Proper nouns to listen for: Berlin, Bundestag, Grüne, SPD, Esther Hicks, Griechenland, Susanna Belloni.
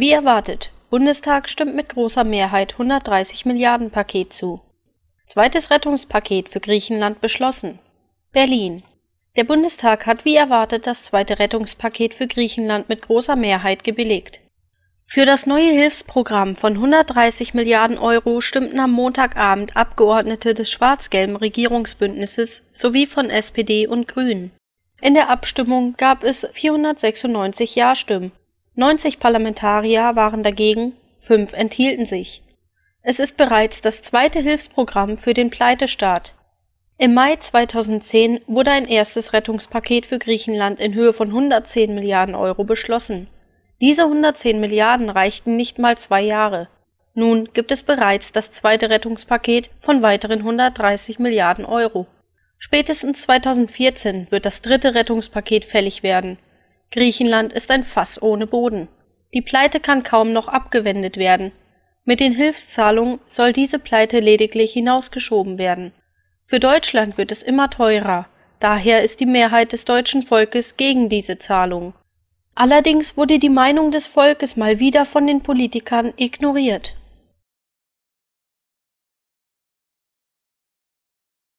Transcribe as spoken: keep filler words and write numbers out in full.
Wie erwartet, Bundestag stimmt mit großer Mehrheit hundertdreißig Milliarden Paket zu. Zweites Rettungspaket für Griechenland beschlossen. Berlin. Der Bundestag hat wie erwartet das zweite Rettungspaket für Griechenland mit großer Mehrheit gebilligt. Für das neue Hilfsprogramm von hundertdreißig Milliarden Euro stimmten am Montagabend Abgeordnete des schwarz-gelben Regierungsbündnisses sowie von S P D und Grünen. In der Abstimmung gab es vierhundertsechsundneunzig Ja-Stimmen, neunzig Parlamentarier waren dagegen, fünf enthielten sich. Es ist bereits das zweite Hilfsprogramm für den Pleitestaat. Im Mai zweitausendzehn wurde ein erstes Rettungspaket für Griechenland in Höhe von hundertzehn Milliarden Euro beschlossen. Diese hundertzehn Milliarden reichten nicht mal zwei Jahre. Nun gibt es bereits das zweite Rettungspaket von weiteren hundertdreißig Milliarden Euro. Spätestens zweitausendvierzehn wird das dritte Rettungspaket fällig werden. Griechenland ist ein Fass ohne Boden. Die Pleite kann kaum noch abgewendet werden. Mit den Hilfszahlungen soll diese Pleite lediglich hinausgeschoben werden. Für Deutschland wird es immer teurer, daher ist die Mehrheit des deutschen Volkes gegen diese Zahlung. Allerdings wurde die Meinung des Volkes mal wieder von den Politikern ignoriert.